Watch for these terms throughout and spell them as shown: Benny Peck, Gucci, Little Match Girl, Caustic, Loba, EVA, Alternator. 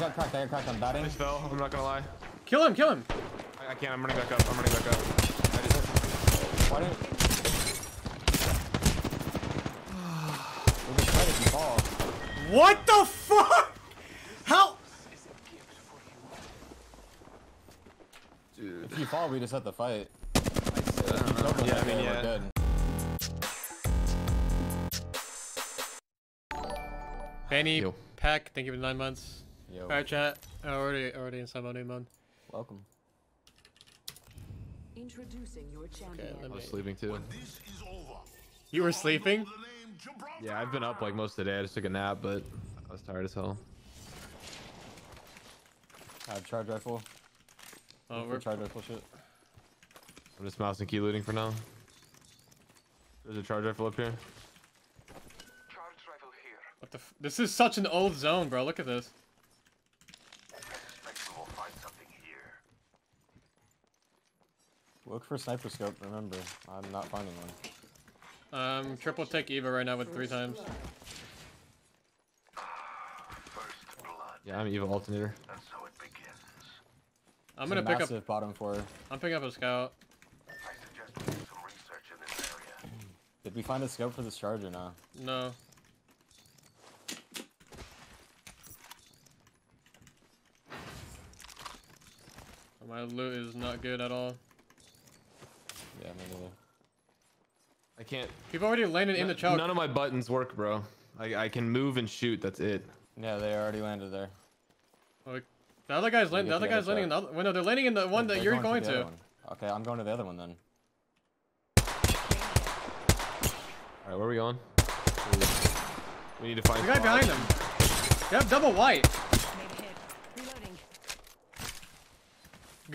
got cracked. I'm batting. I just fell. I'm not gonna lie. Kill him. Kill him. I can't. I'm running back up. I just hurt. Why did? We'll just try to fall. What the fuck? How? Dude. If you fall, we just have to fight. Yeah, I mean, yeah. Benny Peck, thank you for 9 months. Yo. All right, chat. Already in Samo New Mon. Welcome. Introducing your champion. Okay, I was sleeping too. You were sleeping? Yeah, I've been up like most of the day. I just took a nap, but I was tired as hell. I have charge rifle. Oh, we're charge rifle shit. I'm just mouse and key looting for now. There's a charge rifle up here. What the f, this is such an old zone, bro. Look at this. I expect we will find something here. Look for sniper scope. Remember, I'm not finding one. Triple tech EVA right now with 3 times. First blood. Yeah, I'm EVA alternator. That's how it begins. I'm gonna pick up bottom four. I'm picking up a scout. Did we find a scope for this charge or not? No. My loot is not good at all. Yeah, me neither. I can't. You've already landed in the chalk. None of my buttons work, bro. I can move and shoot. That's it. Yeah, they already landed there. Like, the other guy's landing. The other guy's landing in the other. Well, no, they're landing in the one that you're going to. Okay, I'm going to the other one then. All right, where are we going? We need to find the guy behind them. They have double white.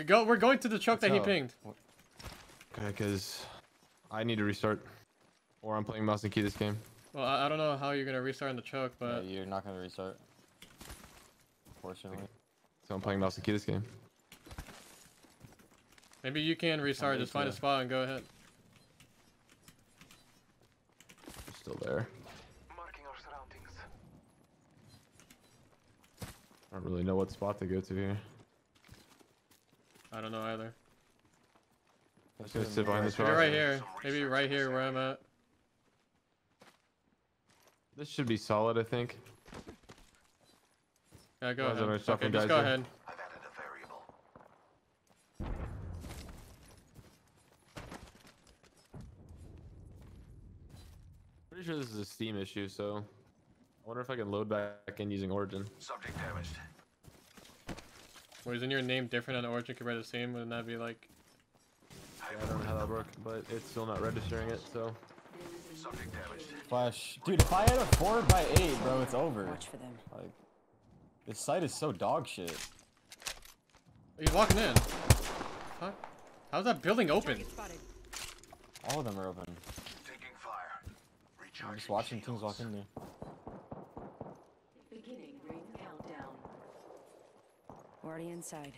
Go. We're going to the truck that he pinged. Okay, because I need to restart, or I'm playing mouse and key this game. Well, I don't know how you're gonna restart in the truck, but yeah, you're not gonna restart, unfortunately. So I'm playing mouse and key this game. Maybe you can restart. Just find a spot and go ahead. Still there. Marking our surroundings. I don't really know what spot to go to here. I don't know either. I'm just gonna sit behind this rock. Maybe right here. Maybe right here where I'm at. This should be solid, I think. Yeah, go ahead. Okay, just go ahead. I've added a variable. Pretty sure this is a Steam issue, so I wonder if I can load back in using Origin. Subject damaged. Well, isn't your name different on Origin compared to the same? Wouldn't that be like... Yeah, I don't know how that works, but it's still not registering it, so... Flash. Dude, if I had a 4x8, bro, it's over. Watch for them. Like, this site is so dog shit. He's walking in. Huh? How's that building open? All of them are open. Taking fire. I'm just watching teams walk in there. Already inside.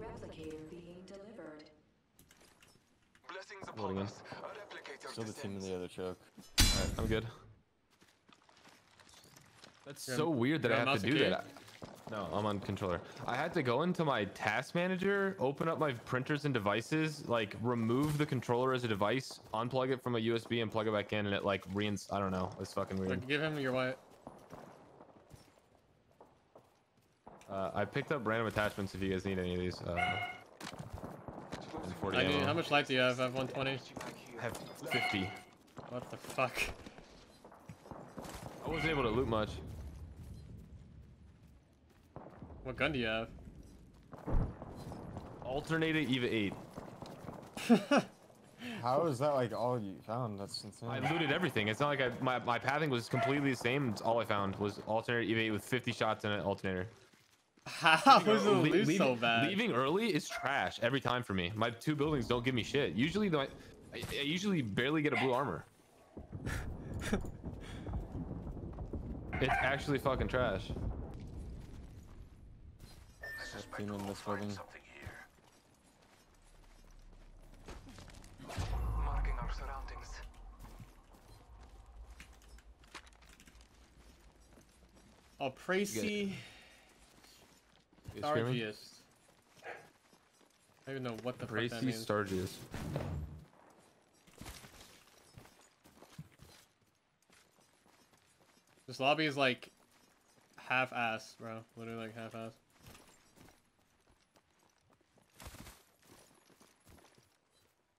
Replicator being delivered. Blessings upon us. Still the team in the other choke. Alright, I'm good. That's so weird that I have to do that. No, I'm on controller. I had to go into my task manager, open up my printers and devices, like remove the controller as a device, unplug it from a USB and plug it back in, and it like reinst. I don't know. It's fucking weird. Like, give him your white. I picked up random attachments if you guys need any of these. I need, how much light do you have? I have 120. I have 50. What the fuck? I wasn't able to loot much. What gun do you have? Alternator EVA 8. How is that like all you found? That's insane. I looted everything. It's not like my pathing was completely the same. All I found was alternator EVA 8 with 50 shots in an alternator. How is it leaving, so bad? Leaving early is trash every time for me. My 2 buildings don't give me shit. Usually, I usually barely get a blue armor. It's actually fucking trash. Team in this building. Marking our surroundings. Oh, Pracy. Stargius. I don't even know what the fuck that means. Stargius. This lobby is like half-assed, bro. Literally like half-assed.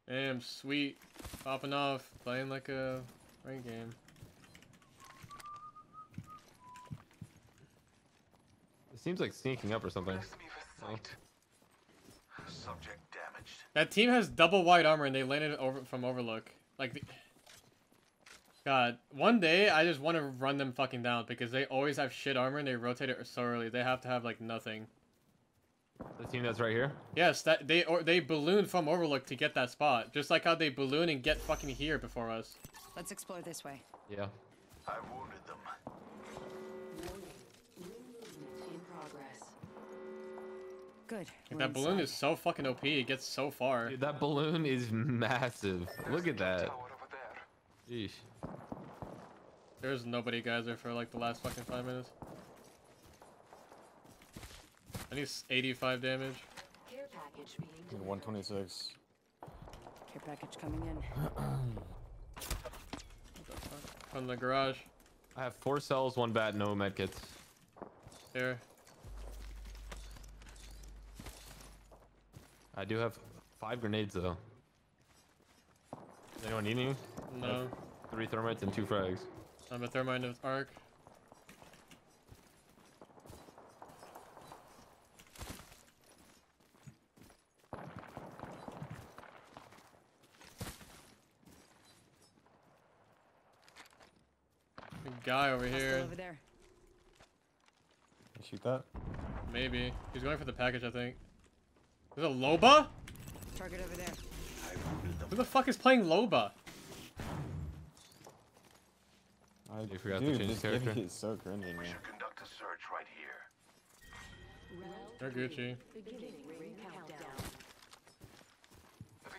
Damn, sweet. Popping off. Playing like a rain game. It seems like sneaking up or something. Oh. Subject damaged. That team has double white armor and they landed over from Overlook. Like, the... God, one day I just want to run them fucking down because they always have shit armor and they rotate it so early. They have to have like nothing. The team that's right here? Yes, that they balloon from Overlook to get that spot, just like how they balloon and get fucking here before us. Let's explore this way. Yeah. I wounded them. In progress. Good. Like, that balloon is so fucking OP. It gets so far. Dude, that balloon is massive. Look at that. Jeez. There's nobody, guys, there for like the last fucking 5 minutes. I need 85 damage. Care package being 126. Care package coming in. What the fuck? From the garage. I have 4 cells, 1 bat, no medkits. Here. I do have 5 grenades though. Does anyone need any? No. 3 thermites and 2 frags. I'm a thermite of arc. Guy over here. Over there. Shoot that. Maybe he's going for the package. I think. There's a Loba. Target over there. Who the fuck is playing Loba? I forgot to change his character. He's so cringy, man. Conduct a search right here. They're Gucci. We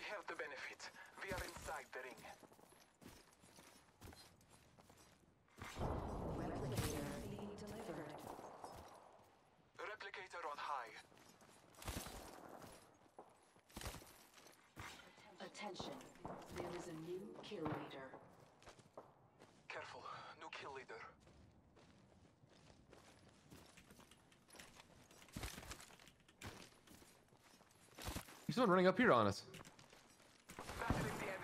have the benefit. We are inside the ring. Attention, there is a new kill leader. Careful, new kill leader. There's someone running up here on us.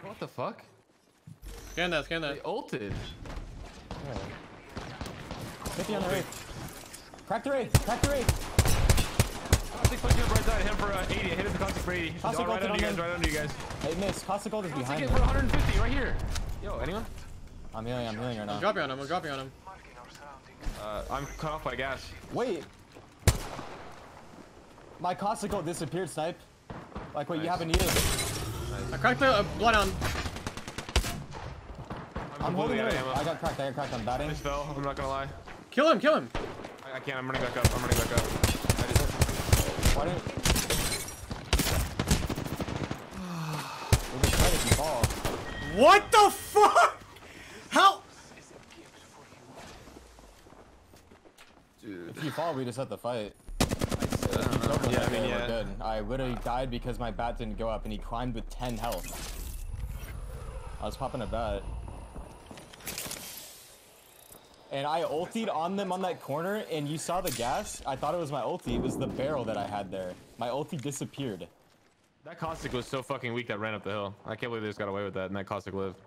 What the fuck? Scan that, scan that. They ulted. Oh. 50 on the raid. Crack the raid, crack the raid. Caustic pushing up right side, hit him for 80. I hit him for Caustic for 80. He's right under you guys, right under you guys. Hey, miss. Caustic gold is behind me. Caustic for 150 right here. Yo, anyone? I'm healing right now. I'm dropping on him, I'm dropping on him. I'm cut off by gas. Wait. My Caustic gold disappeared, Snipe. Like, wait, nice. You haven't needed it. Nice. I cracked the blood on. I'm holding it. I got cracked. I'm batting. I fell, I'm not gonna lie. Kill him, kill him. I can't, I'm running back up, I just... Why didn't... What the fuck? How? Dude. If you fall, we just have to fight. I literally died because my bat didn't go up and he climbed with 10 health. I was popping a bat. And I ultied on them on that corner, and you saw the gas. I thought it was my ulti. It was the barrel that I had there. My ulti disappeared. That Caustic was so fucking weak that ran up the hill. I can't believe they just got away with that, and that Caustic lived.